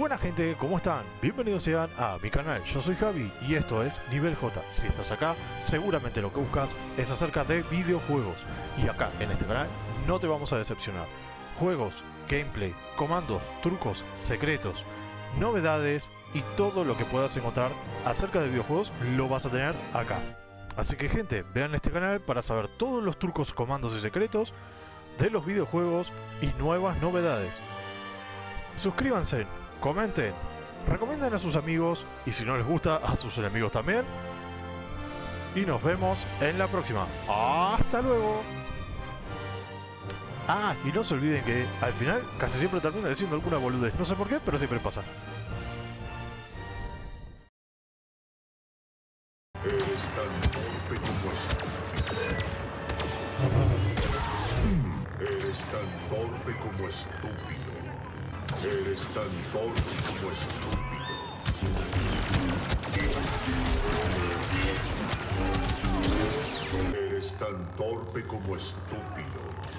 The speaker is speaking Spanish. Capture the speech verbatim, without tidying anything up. Buena gente, ¿cómo están? Bienvenidos sean a mi canal, yo soy Javi y esto es Nivel J. Si estás acá, seguramente lo que buscas es acerca de videojuegos. Y acá, en este canal, no te vamos a decepcionar. Juegos, gameplay, comandos, trucos, secretos, novedades y todo lo que puedas encontrar acerca de videojuegos lo vas a tener acá. Así que gente, vean este canal para saber todos los trucos, comandos y secretos de los videojuegos y nuevas novedades. Suscríbanse, comenten, recomienden a sus amigos y si no les gusta a sus enemigos también. Y nos vemos en la próxima. ¡Hasta luego! Ah, y no se olviden que al final casi siempre termino diciendo alguna boludez. No sé por qué, pero siempre pasa. Eres tan torpe como estúpido. Eres tan torpe como estúpido. Eres tan torpe como estúpido. Eres tan torpe como estúpido.